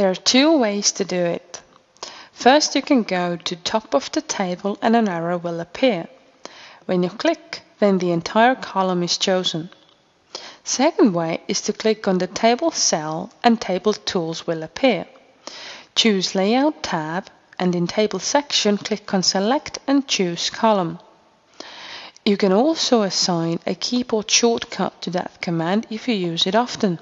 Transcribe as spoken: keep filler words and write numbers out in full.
There are two ways to do it. First, you can go to top of the table and an arrow will appear. When you click, then the entire column is chosen. Second way is to click on the table cell and table tools will appear. Choose layout tab and in table section click on select and choose column. You can also assign a keyboard shortcut to that command if you use it often.